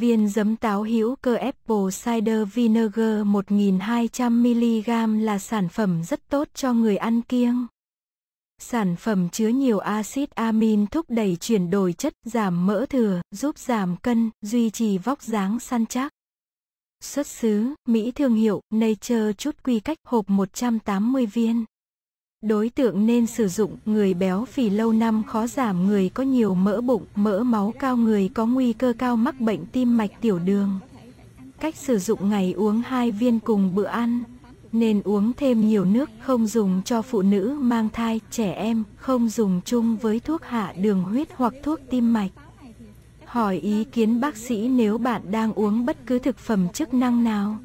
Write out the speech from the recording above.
Viên giấm táo hữu cơ Apple Cider Vinegar 1200mg là sản phẩm rất tốt cho người ăn kiêng. Sản phẩm chứa nhiều axit amin thúc đẩy chuyển đổi chất, giảm mỡ thừa, giúp giảm cân, duy trì vóc dáng săn chắc. Xuất xứ, Mỹ. Thương hiệu, Nature. Chút quy cách, hộp 180 viên. Đối tượng nên sử dụng: người béo phì lâu năm khó giảm, người có nhiều mỡ bụng, mỡ máu cao, người có nguy cơ cao mắc bệnh tim mạch, tiểu đường. Cách sử dụng: ngày uống 2 viên cùng bữa ăn. Nên uống thêm nhiều nước, không dùng cho phụ nữ mang thai, trẻ em, không dùng chung với thuốc hạ đường huyết hoặc thuốc tim mạch. Hỏi ý kiến bác sĩ nếu bạn đang uống bất cứ thực phẩm chức năng nào.